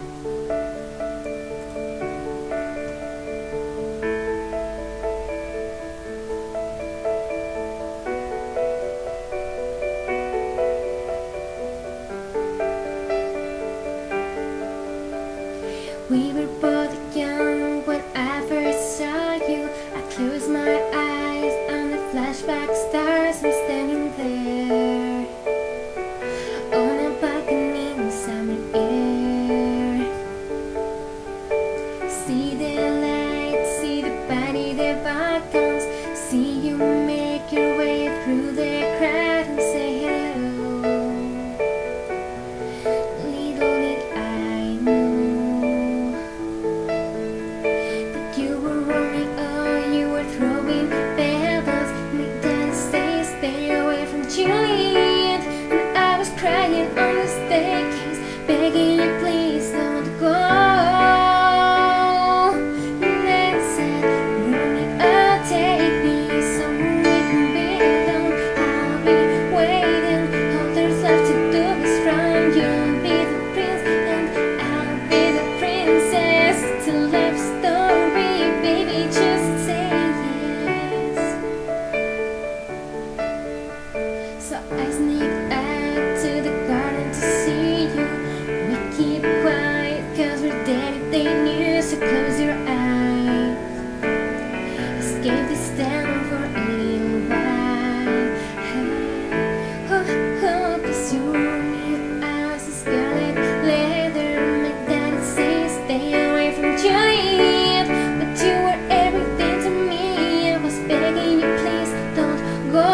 We were both young when I first saw you. I closed my eyes and the flashback stars were standing there on a balcony in summer air. See the light, see the body that beckons. See you make your way through the crowd and say hello. Little did I know begging you, please don't go. And then said, "Rooney, I'll take me somewhere we can be alone. I'll be waiting. All there's left to do is run. You'll be the prince and I'll be the princess. It's a love story, baby. Just say yes." So I sneaked out to the garden to see you. Keep quiet, cause we're dead if they knew. So close your eyes, escape this town for a little while. Hey, oh, cause your new eyes is scarlet leather. My daddy says stay away from Juliet, but you were everything to me. I was begging you, please don't go.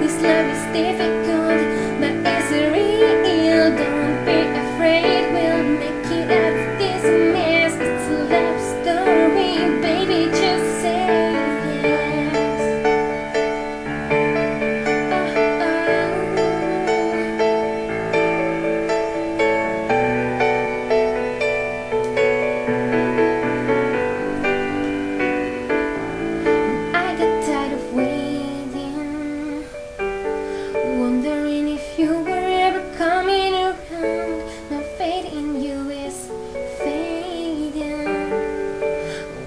This love is difficult, but it's real. Don't be afraid, we'll make it out of this mess. It's a love story, baby, just say yes. Oh, oh. I got tired of waiting, wondering if you were ever coming around. My faith in you is fading.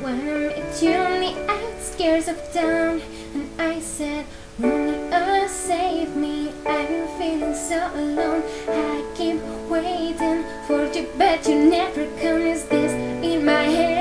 When I met you on the outskirts of town, and I said, "Rooney, oh, save me. I've been feeling so alone. I keep waiting for you, but you never come." Is this in my head?